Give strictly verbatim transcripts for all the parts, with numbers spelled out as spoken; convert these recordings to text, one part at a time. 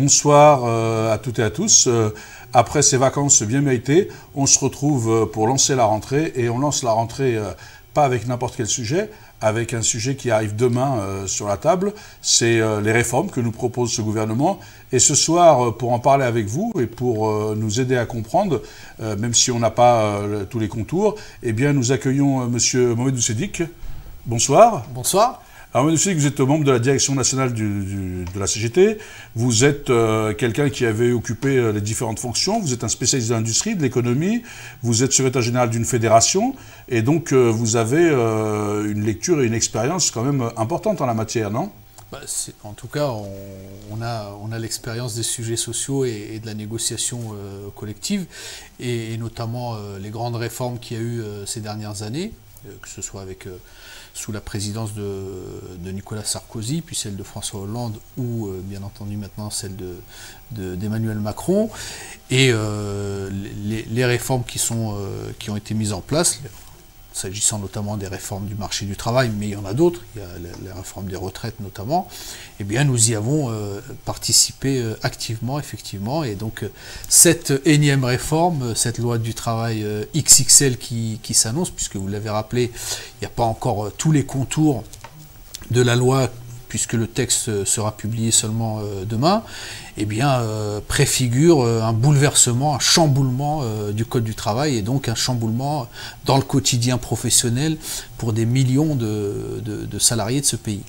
Bonsoir à toutes et à tous. Après ces vacances bien méritées, on se retrouve pour lancer la rentrée. Et on lance la rentrée pas avec n'importe quel sujet, avec un sujet qui arrive demain sur la table. C'est les réformes que nous propose ce gouvernement. Et ce soir, pour en parler avec vous et pour nous aider à comprendre, même si on n'a pas tous les contours, eh bien nous accueillons Monsieur Mohamed Oussedik. Bonsoir. Bonsoir. Alors, Mohamed Oussedik, vous êtes membre de la direction nationale du, du, de la C G T. Vous êtes euh, quelqu'un qui avait occupé euh, les différentes fonctions. Vous êtes un spécialiste de l'industrie, de l'économie. Vous êtes secrétaire général d'une fédération. Et donc, euh, vous avez euh, une lecture et une expérience quand même importante en la matière, non? Bah, en tout cas, on, on a, on a l'expérience des sujets sociaux et, et de la négociation euh, collective, et, et notamment euh, les grandes réformes qu'il y a eu euh, ces dernières années, euh, que ce soit avec... Euh, sous la présidence de, de Nicolas Sarkozy, puis celle de François Hollande, ou euh, bien entendu maintenant celle de, de, d'Emmanuel Macron, et euh, les, les réformes qui, sont, euh, qui ont été mises en place, s'agissant notamment des réformes du marché du travail, mais il y en a d'autres, il y a la, la réforme des retraites notamment, eh bien nous y avons euh, participé euh, activement, effectivement, et donc euh, cette énième réforme, cette loi du travail euh, X X L qui, qui s'annonce, puisque vous l'avez rappelé, il n'y a pas encore euh, tous les contours de la loi, puisque le texte sera publié seulement euh, demain, eh bien, euh, préfigure un bouleversement, un chamboulement euh, du Code du travail, et donc un chamboulement dans le quotidien professionnel pour des millions de, de, de salariés de ce pays.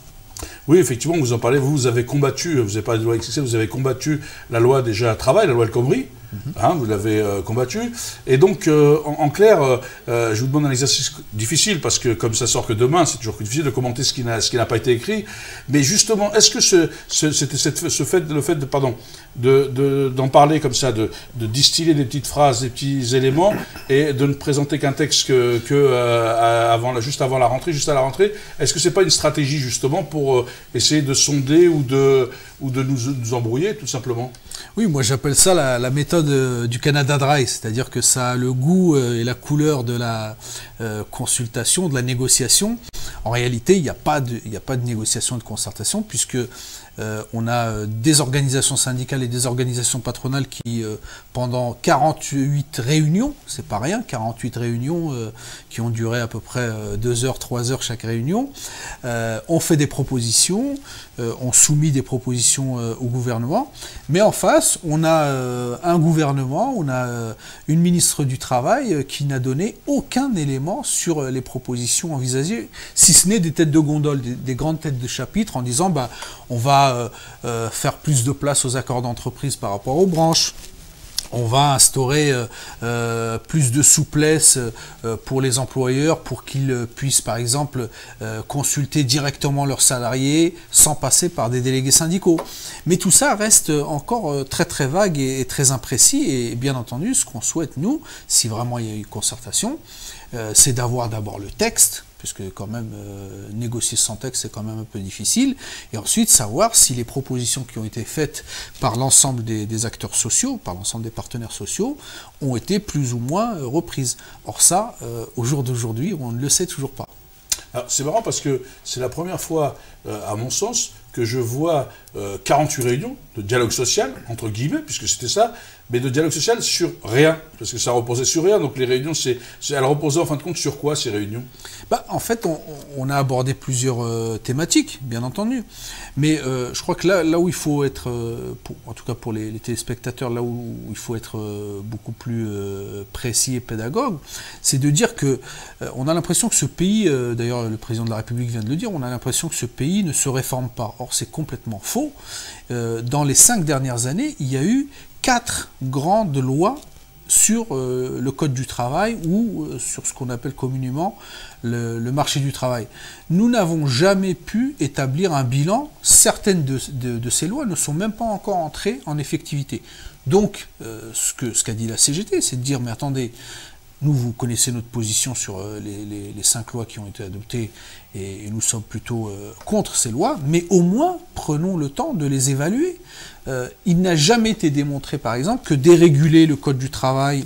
Oui, effectivement, vous en parlez, vous, vous avez combattu, vous n'avez pas de loi X X L, vous avez combattu la loi déjà travail, la loi El Khomri. Mm-hmm. Hein, vous l'avez euh, combattu. Et donc, euh, en, en clair, euh, euh, je vous demande un exercice difficile, parce que comme ça sort que demain, c'est toujours difficile de commenter ce qui n'a pas été écrit. Mais justement, est-ce que ce, ce, cette, cette, ce fait, le fait de, pardon, de, de, d'en parler comme ça, de, de distiller des petites phrases, des petits éléments, et de ne présenter qu'un texte que, que, euh, avant la, juste avant la rentrée, juste à la rentrée, est-ce que c'est pas une stratégie justement pour euh, essayer de sonder ou de, ou de nous, nous embrouiller, tout simplement? Oui, moi j'appelle ça la, la méthode du Canada Dry, c'est-à-dire que ça a le goût et la couleur de la consultation, de la négociation. En réalité, il n'y a pas de, il n'y a pas de négociation et de concertation, puisque euh, on a des organisations syndicales et des organisations patronales qui, euh, pendant quarante-huit réunions, c'est pas rien, quarante-huit réunions euh, qui ont duré à peu près euh, deux heures, trois heures chaque réunion, euh, ont fait des propositions, euh, ont soumis des propositions euh, au gouvernement, mais en face, on a euh, un gouvernement, on a euh, une ministre du Travail euh, qui n'a donné aucun élément sur euh, les propositions envisagées, si ce n'est des têtes de gondole, des, des grandes têtes de chapitre, en disant bah, on va euh, euh, faire plus de place aux accords d'entreprise par rapport aux branches, on va instaurer euh, euh, plus de souplesse euh, pour les employeurs pour qu'ils euh, puissent par exemple euh, consulter directement leurs salariés sans passer par des délégués syndicaux. Mais tout ça reste encore euh, très très vague et, et très imprécis, et, et bien entendu ce qu'on souhaite nous, si vraiment il y a eu concertation, euh, c'est d'avoir d'abord le texte, puisque quand même euh, négocier sans texte c'est quand même un peu difficile, et ensuite savoir si les propositions qui ont été faites par l'ensemble des, des acteurs sociaux, par l'ensemble des partenaires sociaux, ont été plus ou moins euh, reprises. Or ça, euh, au jour d'aujourd'hui, on ne le sait toujours pas. C'est marrant parce que c'est la première fois, euh, à mon sens, que je vois euh, quarante-huit réunions de dialogue social, entre guillemets, puisque c'était ça, mais de dialogue social sur rien, parce que ça reposait sur rien. Donc les réunions, c'est, c'est, elles reposaient en fin de compte sur quoi, ces réunions? Bah, en fait, on, on a abordé plusieurs euh, thématiques, bien entendu. Mais euh, je crois que là, là où il faut être, euh, pour, en tout cas pour les, les téléspectateurs, là où il faut être euh, beaucoup plus euh, précis et pédagogue, c'est de dire que euh, on a l'impression que ce pays, euh, d'ailleurs le président de la République vient de le dire, on a l'impression que ce pays ne se réforme pas. Or, c'est complètement faux. Euh, dans les cinq dernières années, il y a eu quatre grandes lois sur euh, le Code du travail ou euh, sur ce qu'on appelle communément le, le marché du travail. Nous n'avons jamais pu établir un bilan. Certaines de, de, de ces lois ne sont même pas encore entrées en effectivité. Donc, euh, ce que, ce qu'a dit la C G T, c'est de dire « mais attendez, nous, vous connaissez notre position sur euh, les, les, les cinq lois qui ont été adoptées, et, et nous sommes plutôt euh, contre ces lois, mais au moins, prenons le temps de les évaluer. » Euh, il n'a jamais été démontré, par exemple, que déréguler le Code du travail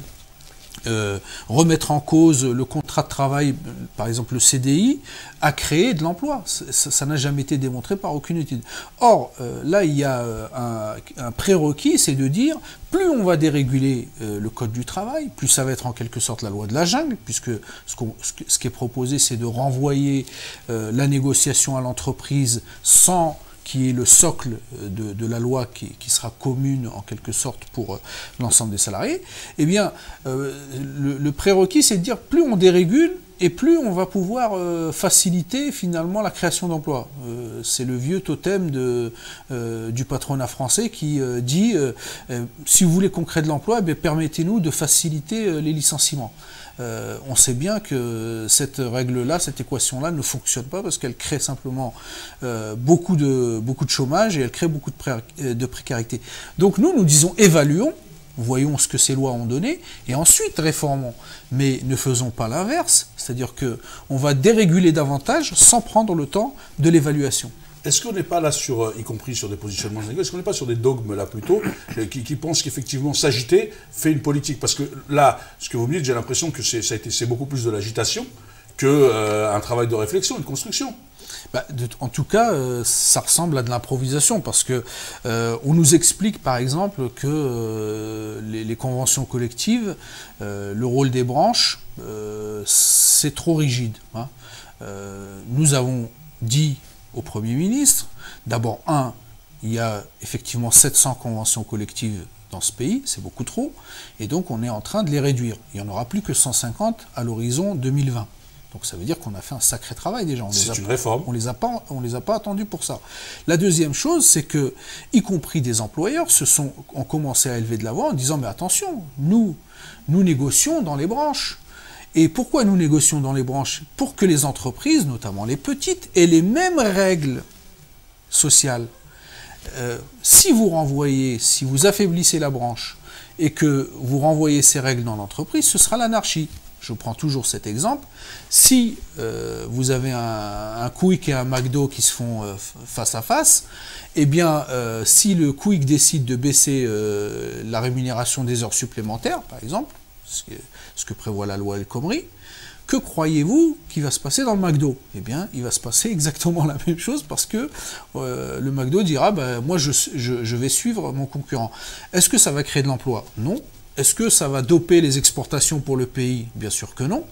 euh, remettre en cause le contrat de travail, par exemple le C D I, a créé de l'emploi. Ça n'a jamais été démontré par aucune étude. Or, euh, là, il y a un, un prérequis, c'est de dire, plus on va déréguler euh, le code du travail, plus ça va être en quelque sorte la loi de la jungle, puisque ce, qu'on, ce qui est proposé, c'est de renvoyer euh, la négociation à l'entreprise sans... qui est le socle de, de la loi qui, qui sera commune en quelque sorte pour l'ensemble des salariés, eh bien, euh, le, le prérequis, c'est de dire plus on dérégule et plus on va pouvoir euh, faciliter finalement la création d'emplois. Euh, c'est le vieux totem de, euh, du patronat français qui euh, dit euh, euh, si vous voulez qu'on crée de l'emploi, eh bien, permettez-nous de faciliter euh, les licenciements. Euh, on sait bien que cette règle-là, cette équation-là ne fonctionne pas parce qu'elle crée simplement euh, beaucoup de, beaucoup de chômage et elle crée beaucoup de, pré de précarité. Donc nous, nous disons évaluons, voyons ce que ces lois ont donné et ensuite réformons. Mais ne faisons pas l'inverse, c'est-à-dire qu'on va déréguler davantage sans prendre le temps de l'évaluation. Est-ce qu'on n'est pas là, sur, y compris sur des positionnements, est-ce qu'on n'est pas sur des dogmes là plutôt, qui, qui pensent qu'effectivement s'agiter fait une politique? Parce que là, ce que vous me dites, j'ai l'impression que c'est beaucoup plus de l'agitation qu'un euh, travail de réflexion, de construction. Bah, de, en tout cas, euh, ça ressemble à de l'improvisation parce que euh, on nous explique, par exemple, que euh, les, les conventions collectives, euh, le rôle des branches, euh, c'est trop rigide. Hein. Euh, nous avons dit au Premier ministre, d'abord, un, il y a effectivement sept cents conventions collectives dans ce pays, c'est beaucoup trop, et donc on est en train de les réduire. Il n'y en aura plus que cent cinquante à l'horizon deux mille vingt. Donc ça veut dire qu'on a fait un sacré travail déjà. C'est une réforme. On les a pas, on les a pas attendus pour ça. La deuxième chose, c'est que, y compris des employeurs, se sont, ont commencé à élever de la voix en disant « mais attention, nous, nous négocions dans les branches ». Et pourquoi nous négocions dans les branches? Pour que les entreprises, notamment les petites, aient les mêmes règles sociales. Euh, si vous renvoyez, si vous affaiblissez la branche et que vous renvoyez ces règles dans l'entreprise, ce sera l'anarchie. Je prends toujours cet exemple. Si euh, vous avez un, un Quick et un McDo qui se font euh, face à face, eh bien, euh, si le Quick décide de baisser euh, la rémunération des heures supplémentaires, par exemple, ce que, ce que prévoit la loi El Khomri, que croyez-vous qui va se passer dans le McDo? Eh bien, il va se passer exactement la même chose parce que euh, le McDo dira ben, « moi, je, je, je vais suivre mon concurrent ». Est-ce que ça va créer de l'emploi? Non. Est-ce que ça va doper les exportations pour le pays? Bien sûr que non.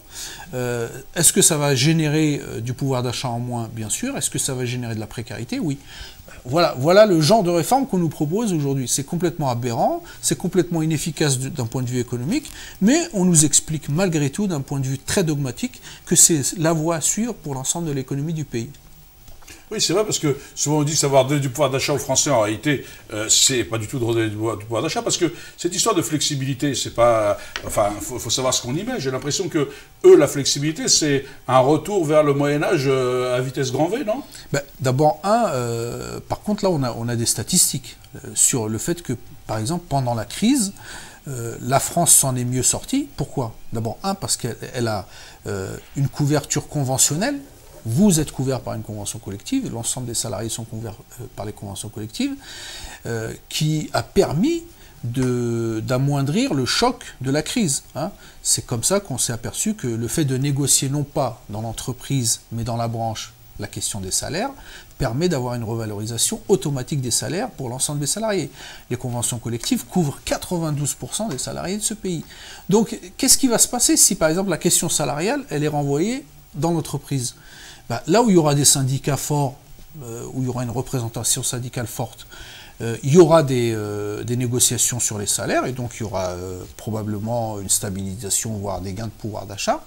Euh, Est-ce que ça va générer du pouvoir d'achat en moins? Bien sûr. Est-ce que ça va générer de la précarité? Oui. Voilà, voilà le genre de réforme qu'on nous propose aujourd'hui. C'est complètement aberrant, c'est complètement inefficace d'un point de vue économique, mais on nous explique malgré tout, d'un point de vue très dogmatique, que c'est la voie à suivre pour l'ensemble de l'économie du pays. Oui, c'est vrai, parce que souvent on dit savoir donner du pouvoir d'achat aux Français, en réalité, euh, c'est pas du tout de redonner du pouvoir d'achat, parce que cette histoire de flexibilité, c'est pas... Enfin, il faut, faut savoir ce qu'on y met. J'ai l'impression que, eux, la flexibilité, c'est un retour vers le Moyen-Âge euh, à vitesse grand V, non? Ben, d'abord, un, euh, par contre, là, on a, on a des statistiques euh, sur le fait que, par exemple, pendant la crise, euh, la France s'en est mieux sortie. Pourquoi? D'abord, un, parce qu'elle elle a euh, une couverture conventionnelle. Vous êtes couvert par une convention collective, l'ensemble des salariés sont couverts par les conventions collectives, euh, qui a permis d'amoindrir le choc de la crise. Hein. C'est comme ça qu'on s'est aperçu que le fait de négocier non pas dans l'entreprise, mais dans la branche, la question des salaires, permet d'avoir une revalorisation automatique des salaires pour l'ensemble des salariés. Les conventions collectives couvrent quatre-vingt-douze pour cent des salariés de ce pays. Donc, qu'est-ce qui va se passer si, par exemple, la question salariale, elle est renvoyée dans l'entreprise? Ben, là où il y aura des syndicats forts, euh, où il y aura une représentation syndicale forte, euh, il y aura des, euh, des négociations sur les salaires, et donc il y aura euh, probablement une stabilisation, voire des gains de pouvoir d'achat.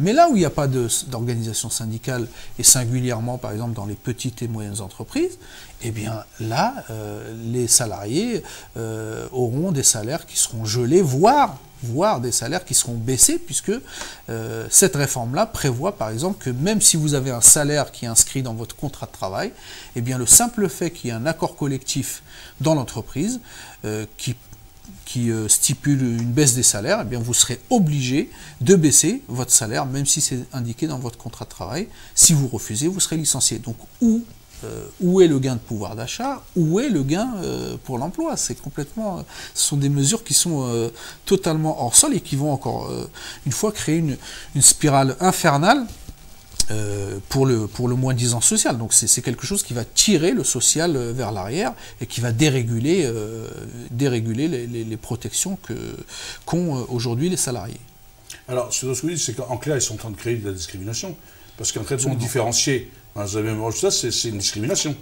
Mais là où il n'y a pas d'organisation syndicale, et singulièrement par exemple dans les petites et moyennes entreprises, eh bien là, euh, les salariés euh, auront des salaires qui seront gelés, voire... voire des salaires qui seront baissés, puisque euh, cette réforme-là prévoit, par exemple, que même si vous avez un salaire qui est inscrit dans votre contrat de travail, eh bien le simple fait qu'il y ait un accord collectif dans l'entreprise euh, qui, qui euh, stipule une baisse des salaires, eh bien vous serez obligé de baisser votre salaire, même si c'est indiqué dans votre contrat de travail. Si vous refusez, vous serez licencié. Donc, où Euh, où est le gain de pouvoir d'achat? Où est le gain euh, pour l'emploi? C'est complètement. Euh, ce sont des mesures qui sont euh, totalement hors sol et qui vont encore euh, une fois créer une, une spirale infernale euh, pour le pour le moins-disant social. Donc c'est quelque chose qui va tirer le social euh, vers l'arrière et qui va déréguler euh, déréguler les, les, les protections que qu'ont euh, aujourd'hui les salariés. Alors ce que je vous dis, c'est qu'en clair, ils sont en train de créer de la discrimination parce qu'un traitement différencié. Ça, c'est une discrimination.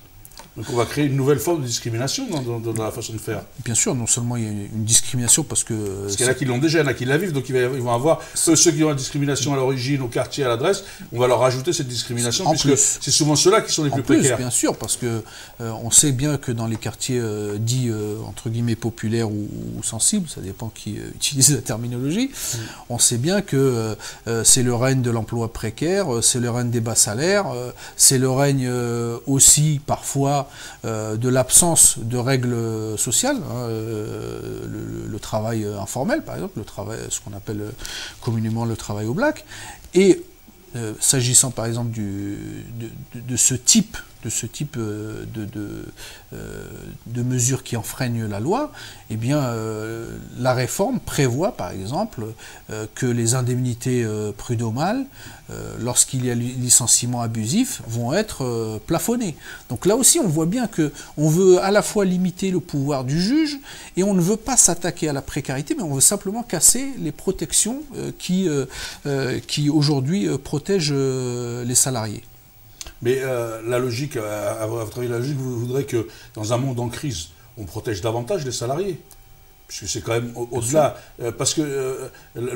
Donc on va créer une nouvelle forme de discrimination dans, dans, dans la façon de faire. Bien sûr, non seulement il y a une discrimination parce que... Parce qu'il y en a qui l'ont déjà, il y en a qui la vivent, donc ils vont avoir... Eux, ceux qui ont la discrimination à l'origine, au quartier, à l'adresse, on va leur rajouter cette discrimination, puisque c'est souvent ceux-là qui sont les plus précaires. En plus, bien sûr, parce que euh, on sait bien que dans les quartiers euh, dits, euh, entre guillemets, populaires ou, ou sensibles, ça dépend qui euh, utilise la terminologie, mmh. on sait bien que euh, c'est le règne de l'emploi précaire, c'est le règne des bas salaires, euh, c'est le règne euh, aussi, parfois, Euh, de l'absence de règles sociales, hein, euh, le, le travail informel par exemple, le travail, ce qu'on appelle communément le travail au black, et euh, s'agissant par exemple du, de, de, de ce type, de, ce type de, de, de mesures qui enfreignent la loi, eh bien euh, la réforme prévoit par exemple euh, que les indemnités euh, prud'homales, lorsqu'il y a licenciement abusif, vont être euh, plafonnés. Donc là aussi, on voit bien qu'on veut à la fois limiter le pouvoir du juge et on ne veut pas s'attaquer à la précarité, mais on veut simplement casser les protections euh, qui, euh, euh, qui aujourd'hui, euh, protègent euh, les salariés. Mais euh, la logique, à votre avis, la logique, vous voudrez que dans un monde en crise, on protège davantage les salariés, puisque c'est quand même au-delà. Au euh, parce que euh,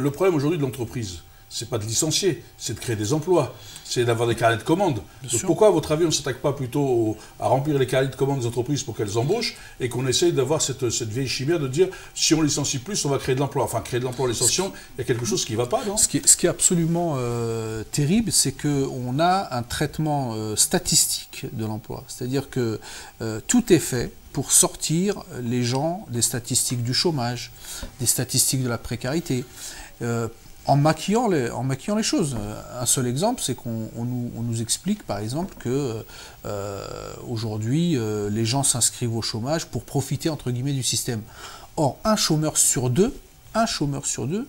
le problème aujourd'hui de l'entreprise, c'est pas de licencier, c'est de créer des emplois, c'est d'avoir des carnets de commandes. Donc pourquoi, à votre avis, on ne s'attaque pas plutôt au, à remplir les carnets de commandes des entreprises pour qu'elles embauchent et qu'on essaye d'avoir cette, cette vieille chimère de dire si on licencie plus, on va créer de l'emploi. Enfin, créer de l'emploi en licenciant, il y a quelque chose qui ne va pas, non? Ce qui est, ce qui est absolument euh, terrible, c'est qu'on a un traitement euh, statistique de l'emploi. C'est-à-dire que euh, tout est fait pour sortir les gens des statistiques du chômage, des statistiques de la précarité, euh, En maquillant, les, en maquillant les choses. Un seul exemple, c'est qu'on on nous, on nous explique, par exemple, que euh, aujourd'hui, euh, les gens s'inscrivent au chômage pour profiter, entre guillemets, du système. Or, un chômeur sur deux, un chômeur sur deux,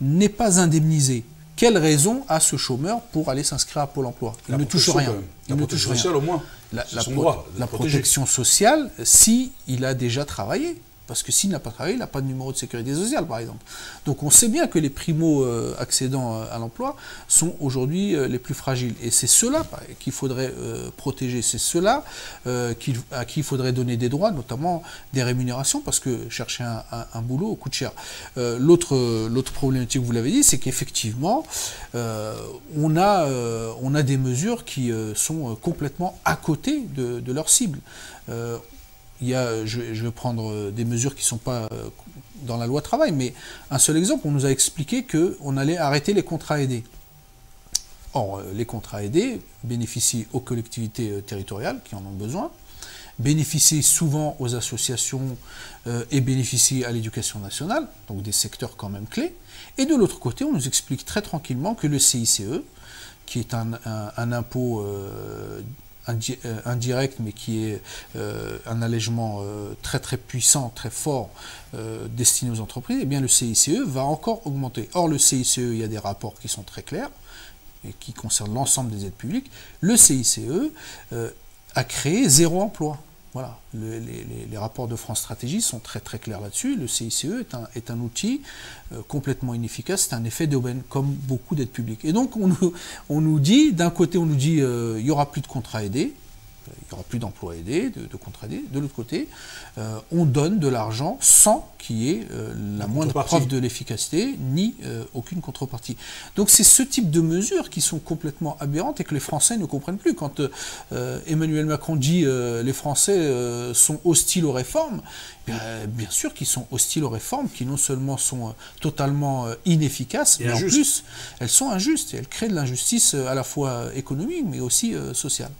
n'est pas indemnisé. Quelle raison a ce chômeur pour aller s'inscrire à Pôle emploi? Il ne touche rien. Il ne touche rien. La protection sociale, au moins. La, la, pro droit, la protection sociale, si il a déjà travaillé. Parce que s'il n'a pas travaillé, il n'a pas de numéro de sécurité sociale, par exemple. Donc on sait bien que les primo-accédants à l'emploi sont aujourd'hui les plus fragiles. Et c'est ceux-là qu'il faudrait protéger, c'est ceux-là à qui il faudrait donner des droits, notamment des rémunérations, parce que chercher un, un, un boulot coûte cher. L'autre problématique, vous l'avez dit, c'est qu'effectivement, on a, on a des mesures qui sont complètement à côté de, de leur cible. Il y a, je, je vais prendre des mesures qui ne sont pas dans la loi travail, mais un seul exemple, on nous a expliqué qu'on allait arrêter les contrats aidés. Or, les contrats aidés bénéficient aux collectivités territoriales qui en ont besoin, bénéficient souvent aux associations euh, et bénéficient à l'éducation nationale, donc des secteurs quand même clés. Et de l'autre côté, on nous explique très tranquillement que le C I C E, qui est un, un, un impôt... Euh, indirect, mais qui est euh, un allègement euh, très très puissant, très fort, euh, destiné aux entreprises, et eh bien le C I C E va encore augmenter. Or le C I C E, il y a des rapports qui sont très clairs, et qui concernent l'ensemble des aides publiques. Le C I C E euh, a créé zéro emploi. Voilà, les, les, les rapports de France Stratégie sont très très clairs là-dessus. Le C I C E est un, est un outil euh, complètement inefficace, c'est un effet d'aubaine, comme beaucoup d'aides publiques. Et donc on nous, on nous dit, d'un côté on nous dit euh, il n'y aura plus de contrats aidés, il n'y aura plus d'emplois aidés, de, de contrats aidés. De l'autre côté, euh, on donne de l'argent sans qu'il y ait euh, la moindre preuve de l'efficacité, ni euh, aucune contrepartie. Donc c'est ce type de mesures qui sont complètement aberrantes et que les Français ne comprennent plus. Quand euh, Emmanuel Macron dit euh, les Français euh, sont hostiles aux réformes, bien, bien sûr qu'ils sont hostiles aux réformes, qui non seulement sont euh, totalement euh, inefficaces, et mais injustes. En plus, elles sont injustes et elles créent de l'injustice euh, à la fois économique mais aussi euh, sociale.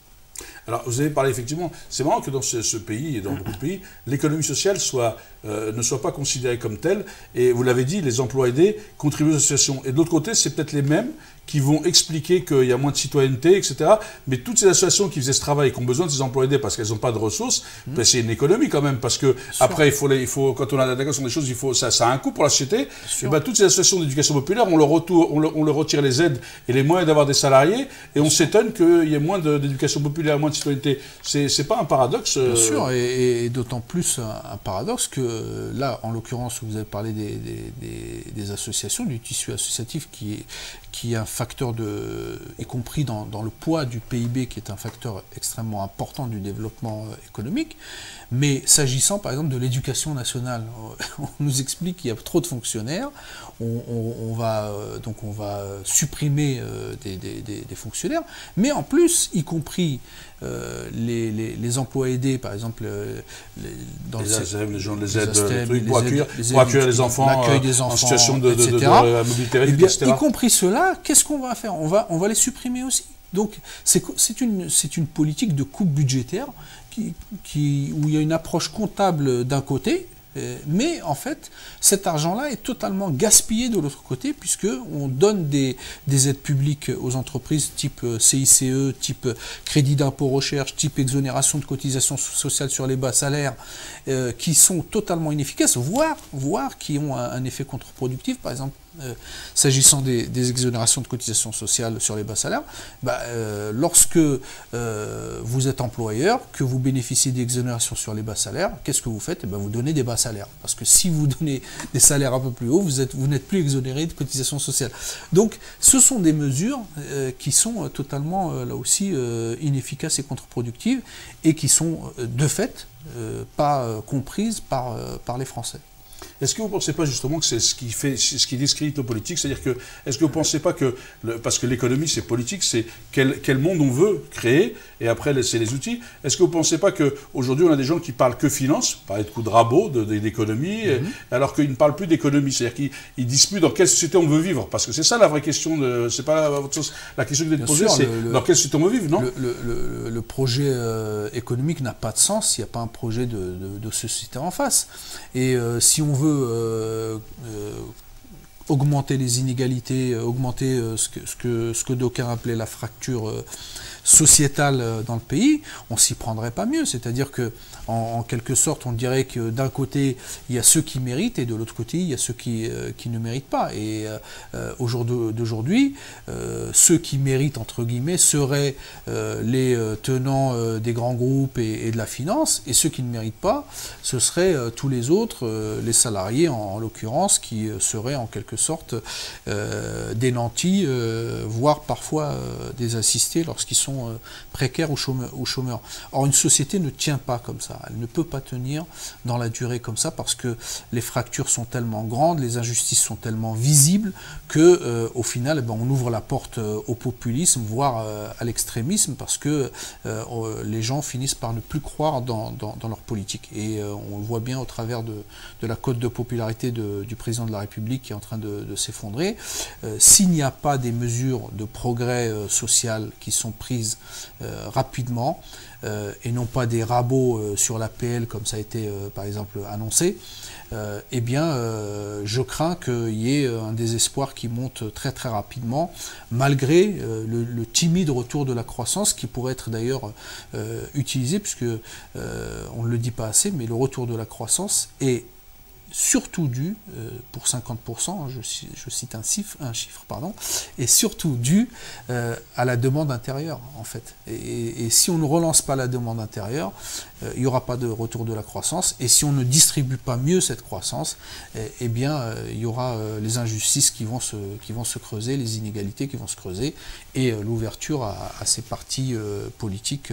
Alors, vous avez parlé effectivement, c'est marrant que dans ce, ce pays et dans beaucoup de pays, l'économie sociale soit, euh, ne soit pas considérée comme telle. Et vous l'avez dit, les emplois aidés contribuent aux associations. Et de l'autre côté, c'est peut-être les mêmes qui vont expliquer qu'il y a moins de citoyenneté, et cetera. Mais toutes ces associations qui faisaient ce travail et qui ont besoin de ces emplois aidés parce qu'elles n'ont pas de ressources, mmh. ben c'est une économie quand même, parce que Sûr. après, il faut les, il faut, quand on a l'intégration des choses, il faut, ça, ça a un coût pour la société. Et ben, toutes ces associations d'éducation populaire, on leur, retour, on, leur, on leur retire les aides et les moyens d'avoir des salariés, et on s'étonne qu'il y ait moins d'éducation populaire, moins de citoyenneté. C'est pas un paradoxe. Bien euh... sûr, et, et d'autant plus un, un paradoxe que là, en l'occurrence, vous avez parlé des, des, des, des associations, du tissu associatif qui est, qui est un facteur de, y compris dans, dans le poids du P I B, qui est un facteur extrêmement important du développement économique. Mais s'agissant par exemple de l'éducation nationale, on nous explique qu'il y a trop de fonctionnaires, on, on, on, va, donc on va supprimer des, des, des, des fonctionnaires, mais en plus, y compris euh, les, les, les emplois aidés, par exemple, les, dans les, le A S M, les gens les aides, A S T E M, les trucs, pour, les aides, pour, aides, pour accueillir les enfants, euh, des enfants en situation de, de, de, de, de mobilité réduite, et bien, et cetera. Y compris ceux-là, qu'est-ce qu'on va faire? On va, on va les supprimer aussi. Donc c'est une, une politique de coupe budgétaire qui, qui, où il y a une approche comptable d'un côté, mais en fait cet argent-là est totalement gaspillé de l'autre côté, puisqu'on donne des, des aides publiques aux entreprises type C I C E, type crédit d'impôt recherche, type exonération de cotisations sociales sur les bas salaires, euh, qui sont totalement inefficaces, voire, voire qui ont un, un effet contre-productif, par exemple. Euh, S'agissant des, des exonérations de cotisations sociales sur les bas salaires, bah, euh, lorsque euh, vous êtes employeur, que vous bénéficiez d'exonérations sur les bas salaires, qu'est-ce que vous faites? Eh bien, vous donnez des bas salaires. Parce que si vous donnez des salaires un peu plus hauts, vous êtes, vous n'êtes plus exonéré de cotisations sociales. Donc ce sont des mesures euh, qui sont totalement, euh, là aussi, euh, inefficaces et contre-productives, et qui sont, euh, de fait, euh, pas euh, comprises par, euh, par les Français. Est-ce que vous ne pensez pas justement que c'est ce qui fait, ce qui discrédite nos politiques? C'est-à-dire que, est-ce que vous ne pensez pas que, le, parce que l'économie c'est politique, c'est quel, quel monde on veut créer, et après c'est les outils. Est-ce que vous ne pensez pas qu'aujourd'hui on a des gens qui parlent que finance, parler de coups de rabot, d'économie, de, de, mm-hmm. alors qu'ils ne parlent plus d'économie? C'est-à-dire qu'ils disent plus dans quelle société on veut vivre, parce que c'est ça la vraie question, c'est pas la, la question que vous êtes posée, c'est dans quelle société on veut vivre, non? Le, le, le, le projet euh, économique n'a pas de sens s'il n'y a pas un projet de, de, de société en face. Et euh, si on veut Euh, euh, augmenter les inégalités, euh, augmenter euh, ce que, ce que, ce que d'aucuns appelaient la fracture euh, sociétale euh, dans le pays, on s'y prendrait pas mieux. C'est-à-dire que, en, en quelque sorte, on dirait que d'un côté, il y a ceux qui méritent, et de l'autre côté, il y a ceux qui, euh, qui ne méritent pas. Et euh, au jour d'aujourd'hui, euh, ceux qui méritent, entre guillemets, seraient euh, les euh, tenants euh, des grands groupes et, et de la finance, et ceux qui ne méritent pas, ce seraient euh, tous les autres, euh, les salariés en, en l'occurrence, qui euh, seraient en quelque sorte euh, des nantis, euh, voire parfois euh, des assistés lorsqu'ils sont euh, précaires ou chômeurs, ou chômeurs. Or, une société ne tient pas comme ça. Elle ne peut pas tenir dans la durée comme ça, parce que les fractures sont tellement grandes, les injustices sont tellement visibles que, euh, au final, eh ben, on ouvre la porte euh, au populisme, voire euh, à l'extrémisme, parce que euh, les gens finissent par ne plus croire dans, dans, dans leur politique. Et euh, on le voit bien au travers de, de la cote de popularité de, du président de la République, qui est en train de de, de s'effondrer. Euh, S'il n'y a pas des mesures de progrès euh, social qui sont prises euh, rapidement, euh, et non pas des rabots euh, sur l'A P L comme ça a été euh, par exemple annoncé, euh, eh bien euh, je crains qu'il y ait un désespoir qui monte très très rapidement, malgré euh, le, le timide retour de la croissance, qui pourrait être d'ailleurs euh, utilisé, puisque euh, on ne le dit pas assez, mais le retour de la croissance est surtout dû, euh, pour cinquante pour cent, je, je cite un chiffre, un chiffre pardon, et surtout dû euh, à la demande intérieure, en fait. Et, et, et si on ne relance pas la demande intérieure, euh, il n'y aura pas de retour de la croissance, et si on ne distribue pas mieux cette croissance, eh, eh bien, euh, il y aura euh, les injustices qui vont, se, qui vont se creuser, les inégalités qui vont se creuser, et euh, l'ouverture à, à ces partis euh, politiques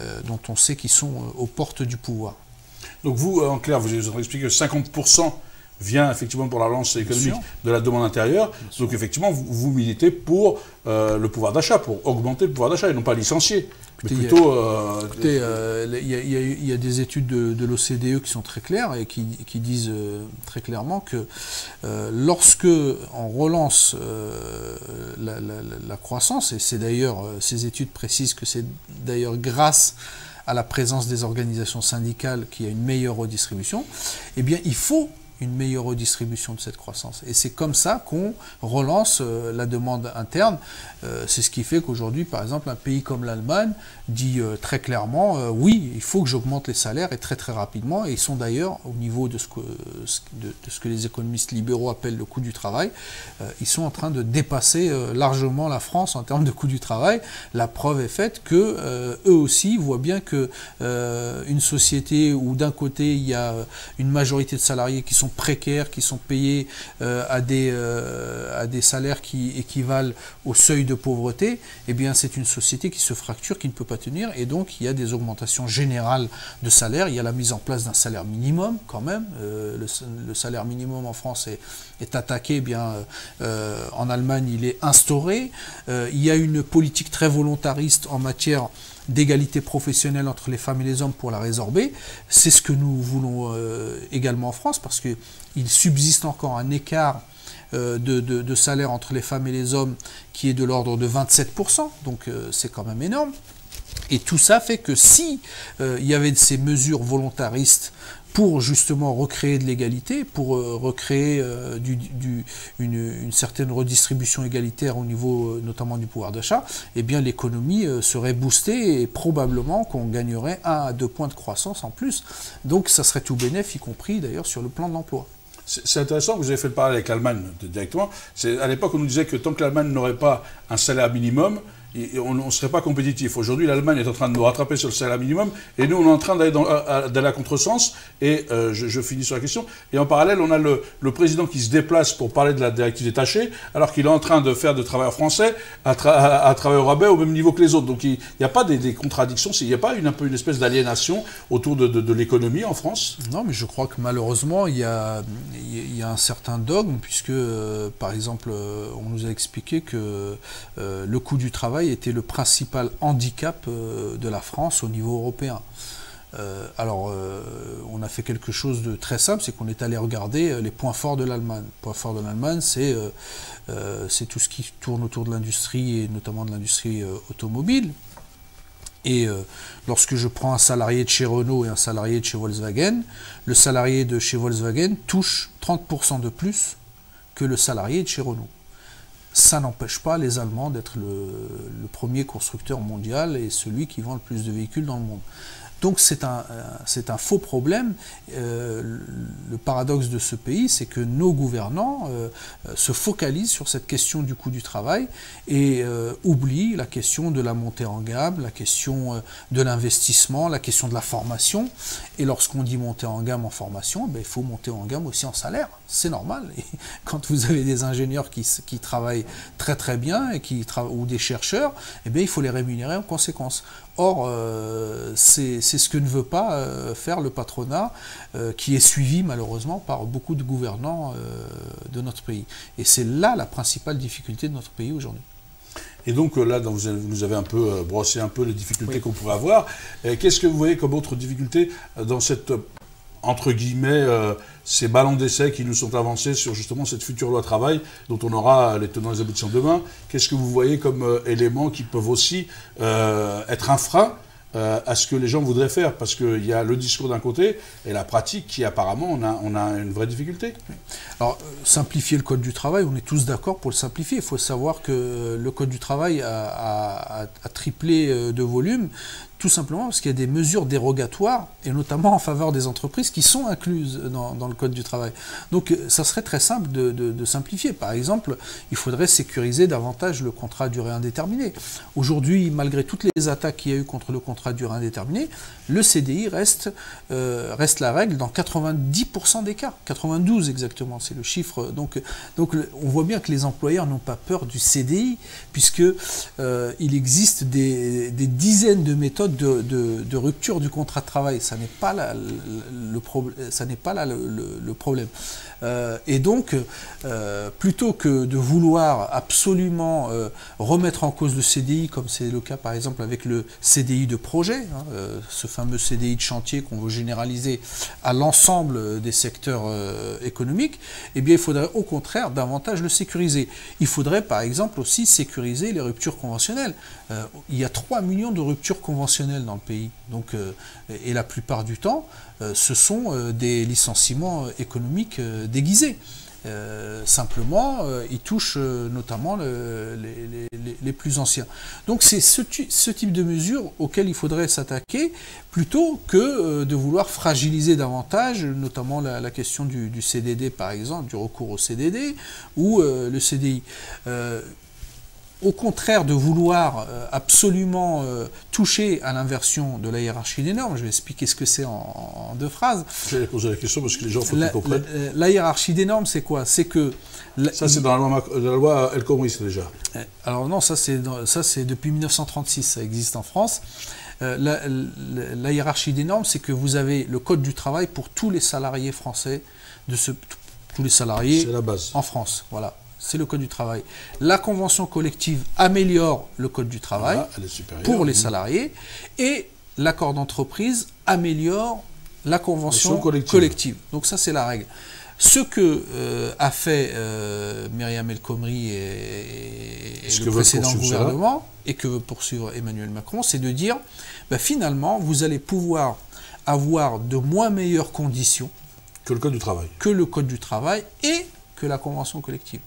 euh, dont on sait qu'ils sont euh, aux portes du pouvoir. Donc vous, en clair, vous avez expliqué que cinquante pour cent vient effectivement pour la relance économique de la demande intérieure. Donc effectivement, vous, vous militez pour euh, le pouvoir d'achat, pour augmenter le pouvoir d'achat et non pas licencier. Mais écoutez, plutôt, euh, écoutez, euh, il, y a, il, y a, il y a des études de, de l'O C D E qui sont très claires et qui, qui disent euh, très clairement que euh, lorsque on relance euh, la, la, la croissance, et c'est d'ailleurs, ces études précisent que c'est d'ailleurs grâce à la présence des organisations syndicales qui a une meilleure redistribution, eh bien il faut une meilleure redistribution de cette croissance. Et c'est comme ça qu'on relance euh, la demande interne. Euh, c'est ce qui fait qu'aujourd'hui, par exemple, un pays comme l'Allemagne dit euh, très clairement euh, « oui, il faut que j'augmente les salaires et très très rapidement ». Et ils sont d'ailleurs, au niveau de ce, que, de, de ce que les économistes libéraux appellent le coût du travail, euh, ils sont en train de dépasser euh, largement la France en termes de coût du travail. La preuve est faite que euh, eux aussi voient bien que euh, une société où d'un côté il y a une majorité de salariés qui sont précaires, qui sont payés euh, à, des, euh, à des salaires qui équivalent au seuil de pauvreté, eh bien c'est une société qui se fracture, qui ne peut pas tenir, et donc il y a des augmentations générales de salaires, il y a la mise en place d'un salaire minimum quand même, euh, le, le salaire minimum en France est, est attaqué, eh bien euh, en Allemagne il est instauré, euh, il y a une politique très volontariste en matière d'égalité professionnelle entre les femmes et les hommes pour la résorber. C'est ce que nous voulons euh, également en France, parce qu'il subsiste encore un écart euh, de, de, de salaire entre les femmes et les hommes qui est de l'ordre de vingt-sept pour cent, donc euh, c'est quand même énorme. Et tout ça fait que si euh, il y avait ces mesures volontaristes pour justement recréer de l'égalité, pour euh, recréer euh, du, du, une, une certaine redistribution égalitaire au niveau euh, notamment du pouvoir d'achat, eh bien l'économie euh, serait boostée et probablement qu'on gagnerait un à deux points de croissance en plus. Donc ça serait tout bénéf, y compris d'ailleurs sur le plan de l'emploi. C'est intéressant que vous ayez fait le parallèle avec l'Allemagne directement. À l'époque, on nous disait que tant que l'Allemagne n'aurait pas un salaire minimum, Et on ne serait pas compétitif. Aujourd'hui, l'Allemagne est en train de nous rattraper sur le salaire minimum et nous, on est en train d'aller à contresens. Et euh, je, je finis sur la question. Et en parallèle, on a le, le président qui se déplace pour parler de la directive détachée alors qu'il est en train de faire de travailleurs français à, tra à, à travailleurs rabais au même niveau que les autres. Donc, il n'y a pas des, des contradictions. Il n'y a pas une, un peu une espèce d'aliénation autour de, de, de l'économie en France? Non, mais je crois que malheureusement, il y a, il y a un certain dogme puisque, euh, par exemple, euh, on nous a expliqué que euh, le coût du travail était le principal handicap de la France au niveau européen. Euh, alors, euh, on a fait quelque chose de très simple, c'est qu'on est allé regarder les points forts de l'Allemagne. Les points forts de l'Allemagne, c'est euh, euh, c'est tout ce qui tourne autour de l'industrie, et notamment de l'industrie euh, automobile. Et euh, lorsque je prends un salarié de chez Renault et un salarié de chez Volkswagen, le salarié de chez Volkswagen touche trente pour cent de plus que le salarié de chez Renault. Ça n'empêche pas les Allemands d'être le, le premier constructeur mondial et celui qui vend le plus de véhicules dans le monde. Donc c'est un, c'est un faux problème. Euh, le paradoxe de ce pays, c'est que nos gouvernants euh, se focalisent sur cette question du coût du travail et euh, oublient la question de la montée en gamme, la question euh, de l'investissement, la question de la formation. Et lorsqu'on dit monter en gamme en formation, ben, il faut monter en gamme aussi en salaire. C'est normal. Et quand vous avez des ingénieurs qui, qui travaillent très très bien et qui, ou des chercheurs, eh bien, il faut les rémunérer en conséquence. Or, euh, c'est ce que ne veut pas euh, faire le patronat, euh, qui est suivi malheureusement par beaucoup de gouvernants euh, de notre pays. Et c'est là la principale difficulté de notre pays aujourd'hui. Et donc là, vous nous avez un peu brossé un peu les difficultés oui. qu'on pourrait avoir. Qu'est-ce que vous voyez comme autre difficulté dans cette, entre guillemets, euh, ces ballons d'essai qui nous sont avancés sur justement cette future loi travail dont on aura les tenants et les aboutissants demain? Qu'est-ce que vous voyez comme euh, éléments qui peuvent aussi euh, être un frein euh, à ce que les gens voudraient faire? Parce qu'il y a le discours d'un côté et la pratique qui apparemment, on a, on a une vraie difficulté. Alors, simplifier le Code du travail, on est tous d'accord pour le simplifier. Il faut savoir que le Code du travail a, a, a, a triplé de volume. Tout simplement parce qu'il y a des mesures dérogatoires, et notamment en faveur des entreprises, qui sont incluses dans, dans le Code du travail. Donc ça serait très simple de, de, de simplifier. Par exemple, il faudrait sécuriser davantage le contrat à durée indéterminée. Aujourd'hui, malgré toutes les attaques qu'il y a eu contre le contrat à durée indéterminée, le C D I reste, euh, reste la règle dans quatre-vingt-dix pour cent des cas. quatre-vingt-douze exactement, c'est le chiffre. Donc, donc on voit bien que les employeurs n'ont pas peur du C D I, puisque euh, il existe des, des dizaines de méthodes De, de, de rupture du contrat de travail. Ça n'est pas là le, le, ça n'est pas là le, le, le problème. Euh, et donc, euh, plutôt que de vouloir absolument euh, remettre en cause le C D I, comme c'est le cas par exemple avec le C D I de projet, hein, euh, ce fameux C D I de chantier qu'on veut généraliser à l'ensemble des secteurs euh, économiques, eh bien, il faudrait au contraire davantage le sécuriser. Il faudrait par exemple aussi sécuriser les ruptures conventionnelles. Euh, il y a trois millions de ruptures conventionnelles professionnelle dans le pays. Donc, euh, et la plupart du temps, euh, ce sont euh, des licenciements économiques euh, déguisés. Euh, simplement, euh, ils touchent euh, notamment le, les, les, les plus anciens. Donc c'est ce, ce type de mesures auxquelles il faudrait s'attaquer plutôt que euh, de vouloir fragiliser davantage, notamment la, la question du, du C D D par exemple, du recours au C D D ou euh, le C D I. Euh, au contraire de vouloir euh, absolument euh, toucher à l'inversion de la hiérarchie des normes, je vais expliquer ce que c'est en, en deux phrases. Je vais poser la question parce que les gens faut qu'ils comprennent. La, la hiérarchie des normes, c'est quoi? C'est que... La, ça, c'est dans la loi, la loi El Khomri, déjà. Alors non, ça, c'est depuis mille neuf cent trente-six, ça existe en France. Euh, la, la, la hiérarchie des normes, c'est que vous avez le code du travail pour tous les salariés français, de ce, tous les salariés la base. en France, voilà. C'est le code du travail. La convention collective améliore le code du travail ah, pour les salariés et l'accord d'entreprise améliore la convention collective. collective. Donc ça, c'est la règle. Ce que euh, a fait euh, Myriam El Khomri et, et, et le précédent gouvernement et que veut poursuivre Emmanuel Macron, c'est de dire ben, finalement, vous allez pouvoir avoir de moins meilleures conditions que le code du travail, que le code du travail et que la convention collective.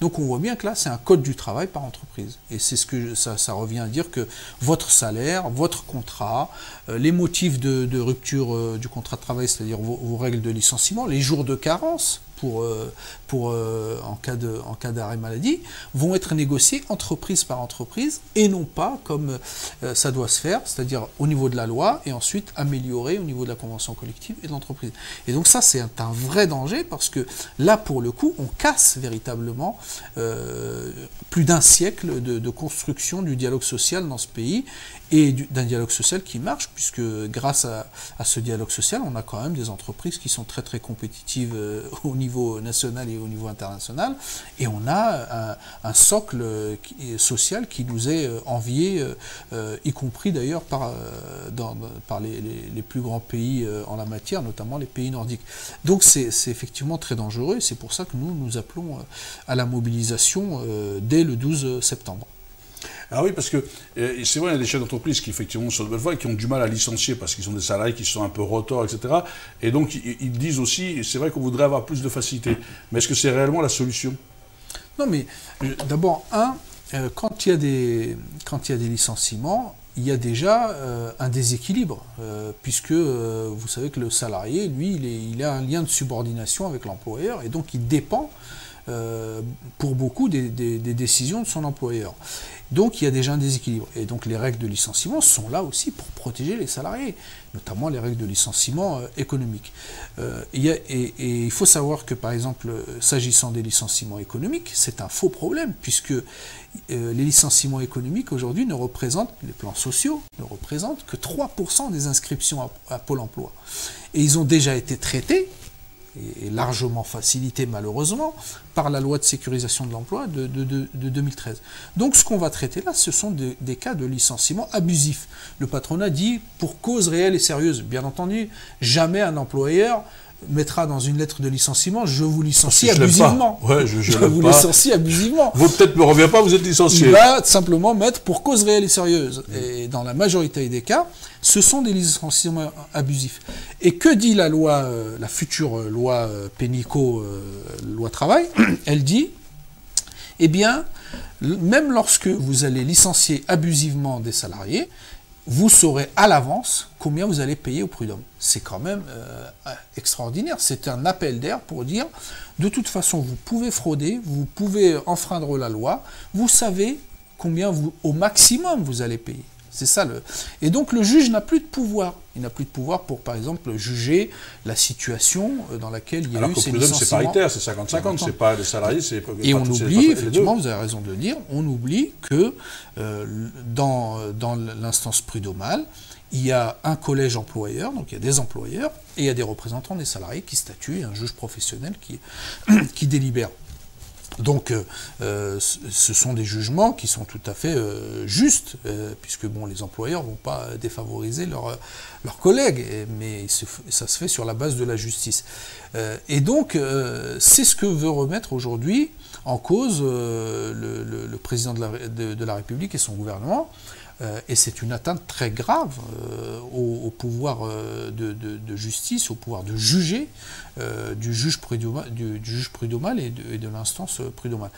Donc on voit bien que là, c'est un code du travail par entreprise. Et c'est ce que je, ça, ça revient à dire que votre salaire, votre contrat, euh, les motifs de, de rupture euh, du contrat de travail, c'est-à-dire vos, vos règles de licenciement, les jours de carence pour, euh, pour, euh, en cas de, en cas d'arrêt maladie, vont être négociés entreprise par entreprise et non pas comme euh, ça doit se faire, c'est-à-dire au niveau de la loi et ensuite amélioré au niveau de la convention collective et de l'entreprise. Et donc ça, c'est un, un vrai danger parce que là, pour le coup, on casse véritablement Euh, plus d'un siècle de, de construction du dialogue social dans ce pays et d'un dialogue social qui marche puisque grâce à, à ce dialogue social on a quand même des entreprises qui sont très très compétitives euh, au niveau national et au niveau international et on a un, un socle qui, social qui nous est envié euh, y compris d'ailleurs par, euh, dans, par les, les, les plus grands pays euh, en la matière, notamment les pays nordiques. Donc c'est effectivement très dangereux, c'est pour ça que nous nous appelons à la mobilisation mobilisation euh, dès le douze septembre. Ah oui, parce que euh, c'est vrai, il y a des chefs d'entreprise qui, effectivement, sont de belles voies et qui ont du mal à licencier parce qu'ils sont des salariés qui sont un peu rotords, et cetera. Et donc, ils, ils disent aussi, c'est vrai qu'on voudrait avoir plus de facilité. Mais est-ce que c'est réellement la solution? Non, mais d'abord, un, euh, quand il y a des, quand il y a des licenciements, il y a déjà euh, un déséquilibre, euh, puisque euh, vous savez que le salarié, lui, il, est, il a un lien de subordination avec l'employeur et donc il dépend Euh, pour beaucoup des, des, des décisions de son employeur. Donc il y a déjà un déséquilibre. Et donc les règles de licenciement sont là aussi pour protéger les salariés, notamment les règles de licenciement euh, économique. Euh, y a, et, et il faut savoir que par exemple, s'agissant des licenciements économiques, c'est un faux problème, puisque euh, les licenciements économiques aujourd'hui ne représentent, les plans sociaux ne représentent que trois pour cent des inscriptions à, à Pôle Emploi. Et ils ont déjà été traités, et largement facilité malheureusement par la loi de sécurisation de l'emploi de, de, de, de deux mille treize. Donc ce qu'on va traiter là, ce sont de, des cas de licenciement abusif. Le patronat dit pour cause réelle et sérieuse. Bien entendu, jamais un employeur mettra dans une lettre de licenciement « Je vous licencie abusivement ».« ouais, Je, je, je vous pas. licencie abusivement ». ».« Vous peut-être ne me revient pas, vous êtes licencié ». Il va simplement mettre « pour cause réelle et sérieuse mmh. ». Et dans la majorité des cas, ce sont des licenciements abusifs. Et que dit la loi, euh, la future loi euh, Pénicaud, euh, loi travail? Elle dit « Eh bien, même lorsque vous allez licencier abusivement des salariés, vous saurez à l'avance combien vous allez payer au prud'homme. » C'est quand même euh, extraordinaire. C'est un appel d'air pour dire, de toute façon, vous pouvez frauder, vous pouvez enfreindre la loi, vous savez combien vous, au maximum vous allez payer. C'est ça le... Et donc le juge n'a plus de pouvoir. Il n'a plus de pouvoir pour, par exemple, juger la situation dans laquelle il y a Alors eu ces licenciements. C'est paritaire, c'est cinquante cinquante, c'est pas les salariés, c'est... Et pas on oublie, effectivement, vous avez raison de le dire, on oublie que euh, dans, dans l'instance prud'homale, il y a un collège employeur, donc il y a des employeurs, et il y a des représentants des salariés qui statuent, et un juge professionnel qui, qui délibère. Donc, euh, ce sont des jugements qui sont tout à fait euh, justes, euh, puisque bon, les employeurs ne vont pas défavoriser leurs leurs collègues, et, mais se, ça se fait sur la base de la justice. Euh, et donc, euh, c'est ce que veut remettre aujourd'hui en cause euh, le, le, le président de la, de, de la République et son gouvernement, Euh, et c'est une atteinte très grave euh, au, au pouvoir euh, de, de, de justice, au pouvoir de juger euh, du juge prud'homal, du, du juge prud'homal et de, de l'instance prud'homale.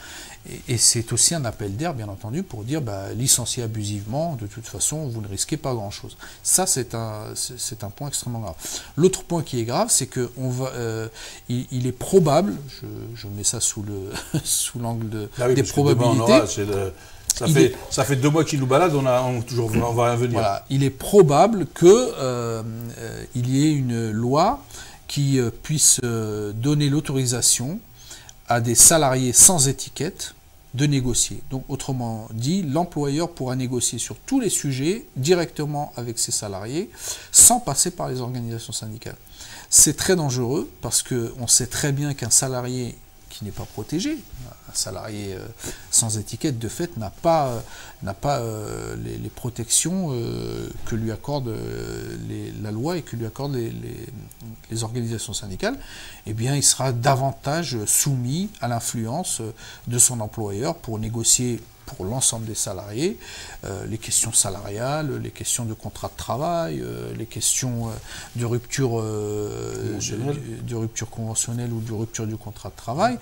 Et, et c'est aussi un appel d'air, bien entendu, pour dire bah, licencier abusivement, de toute façon, vous ne risquez pas grand-chose. Ça, c'est un, c'est un point extrêmement grave. L'autre point qui est grave, c'est qu'il euh, il est probable, je, je mets ça sous l'angle de, ah oui, des probabilités... Ça fait, est... ça fait deux mois qu'il nous balade, on, a, on, toujours, on va revenir. Voilà. Il est probable qu'il euh, y ait une loi qui euh, puisse euh, donner l'autorisation à des salariés sans étiquette de négocier. Donc, autrement dit, l'employeur pourra négocier sur tous les sujets directement avec ses salariés sans passer par les organisations syndicales. C'est très dangereux parce qu'on sait très bien qu'un salarié qui n'est pas protégé, un salarié euh, sans étiquette de fait n'a pas, euh, n'a pas euh, les, les protections euh, que lui accorde euh, les, la loi et que lui accordent les, les, les organisations syndicales, eh bien il sera davantage soumis à l'influence de son employeur pour négocier pour l'ensemble des salariés, euh, les questions salariales, les questions de contrat de travail, euh, les questions euh, de, rupture, euh, de, de rupture conventionnelle ou de rupture du contrat de travail,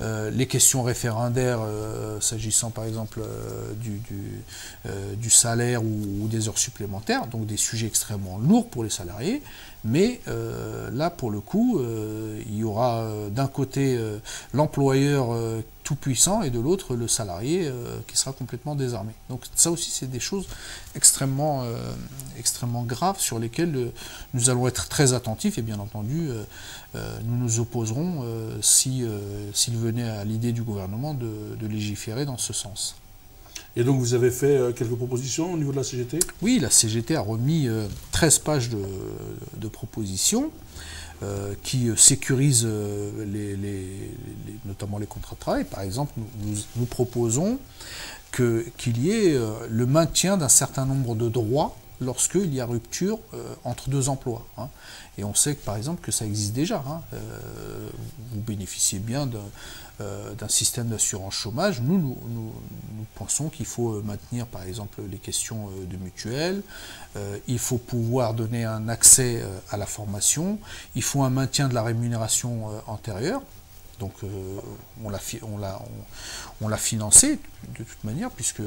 euh, les questions référendaires euh, s'agissant par exemple euh, du, du, euh, du salaire ou, ou des heures supplémentaires, donc des sujets extrêmement lourds pour les salariés. Mais euh, là, pour le coup, euh, il y aura euh, d'un côté euh, l'employeur euh, tout puissant et de l'autre le salarié euh, qui sera complètement désarmé. Donc ça aussi, c'est des choses extrêmement, euh, extrêmement graves sur lesquelles euh, nous allons être très attentifs. Et bien entendu, euh, euh, nous nous opposerons euh, si, euh, s'il venait à l'idée du gouvernement de, de légiférer dans ce sens. Et donc vous avez fait quelques propositions au niveau de la C G T? Oui, la C G T a remis treize pages de, de propositions euh, qui sécurisent les, les, les, notamment les contrats de travail. Par exemple, nous, nous proposons que, qu'il y ait le maintien d'un certain nombre de droits lorsqu'il y a rupture euh, entre deux emplois. Hein. Et on sait que, par exemple que ça existe déjà. Hein. Euh, vous bénéficiez bien d'un euh, système d'assurance chômage. Nous, nous, nous, nous pensons qu'il faut maintenir par exemple les questions de mutuelle. Euh, il faut pouvoir donner un accès euh, à la formation. Il faut un maintien de la rémunération euh, antérieure. Donc euh, on l'a on l'a on, on l'a financé de toute manière puisque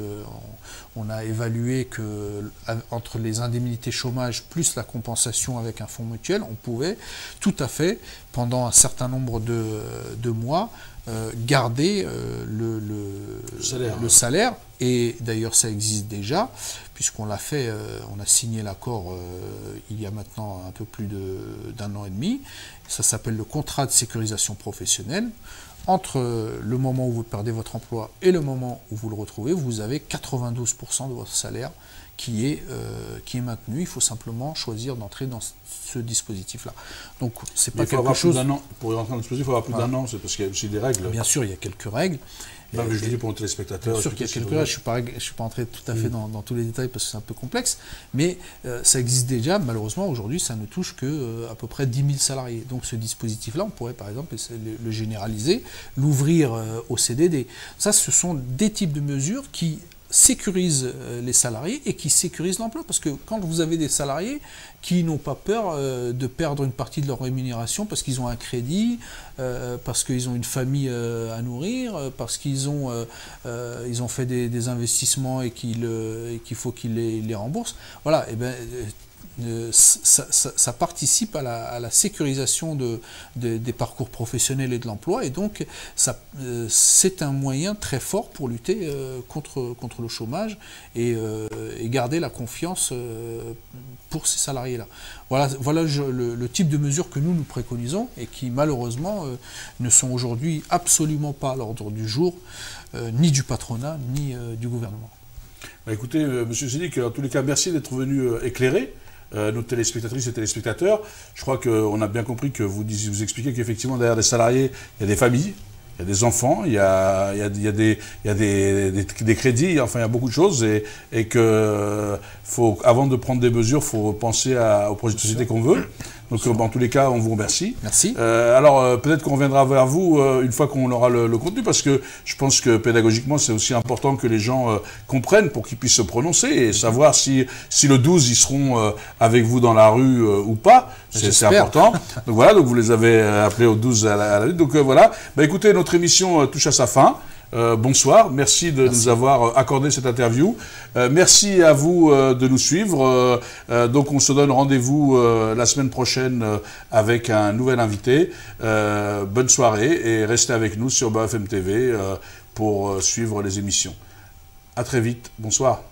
on, on a évalué que entre les indemnités chômage plus la compensation avec un fonds mutuel, on pouvait tout à fait pendant un certain nombre de, de mois euh, garder euh, le, le, le salaire. Le salaire. Et d'ailleurs, ça existe déjà, puisqu'on l'a fait, euh, on a signé l'accord euh, il y a maintenant un peu plus d'un an et demi. Ça s'appelle le contrat de sécurisation professionnelle. Entre euh, le moment où vous perdez votre emploi et le moment où vous le retrouvez, vous avez quatre-vingt-douze pour cent de votre salaire qui est, euh, qui est maintenu. Il faut simplement choisir d'entrer dans ce dispositif-là. Donc, c'est pas quelque chose... An, pour entrer dans le dispositif, il faut avoir plus voilà. d'un an, c'est parce qu'il y a aussi des règles. Bien sûr, il y a quelques règles. Non, mais je le dis pour un téléspectateur. Bien sûr qu'il y a quelques règles, je ne suis pas entré tout à fait mmh. dans, dans tous les détails parce que c'est un peu complexe, mais euh, ça existe déjà. Malheureusement, aujourd'hui, ça ne touche qu'à euh, à peu près dix mille salariés. Donc ce dispositif-là, on pourrait par exemple le, le généraliser, l'ouvrir euh, au C D D. Ça, ce sont des types de mesures qui sécurisent les salariés et qui sécurisent l'emploi. Parce que quand vous avez des salariés qui n'ont pas peur euh, de perdre une partie de leur rémunération parce qu'ils ont un crédit, euh, parce qu'ils ont une famille euh, à nourrir, euh, parce qu'ils ont, euh, euh, ils ont fait des, des investissements et qu'il euh, qu'il faut qu'ils les, les remboursent, voilà, et ben, euh, ça, ça, ça participe à la, à la sécurisation de, de, des parcours professionnels et de l'emploi. Et donc, euh, c'est un moyen très fort pour lutter euh, contre, contre le chômage et, euh, et garder la confiance euh, pour ces salariés-là. Voilà, voilà je, le, le type de mesures que nous, nous préconisons et qui, malheureusement, euh, ne sont aujourd'hui absolument pas à l'ordre du jour, euh, ni du patronat, ni euh, du gouvernement. Bah écoutez, euh, M. Oussedik, en tous les cas, merci d'être venu euh, éclairer Euh, nos téléspectatrices et téléspectateurs. Je crois qu'on a bien compris que vous, dis, vous expliquez qu'effectivement, derrière les salariés, il y a des familles, il y a des enfants, il y a, il y a, il y a, des, il y a des, des, des crédits, enfin, il y a beaucoup de choses. Et, et que, faut, avant de prendre des mesures, il faut penser à, au projet de société qu'on veut. Donc euh, bah, en tous les cas, on vous remercie. Merci. Euh, alors euh, peut-être qu'on reviendra vers vous euh, une fois qu'on aura le, le contenu, parce que je pense que pédagogiquement, c'est aussi important que les gens euh, comprennent pour qu'ils puissent se prononcer et savoir si, si le douze, ils seront euh, avec vous dans la rue euh, ou pas. C'est important. Donc voilà, donc vous les avez appelés au douze à la, à la lutte. Donc euh, voilà. Bah, écoutez, notre émission euh, touche à sa fin. Euh, bonsoir, merci de merci. nous avoir accordé cette interview. Euh, merci à vous euh, de nous suivre. Euh, euh, donc on se donne rendez-vous euh, la semaine prochaine euh, avec un nouvel invité. Euh, bonne soirée et restez avec nous sur B F M T V euh, pour euh, suivre les émissions. À très vite, bonsoir.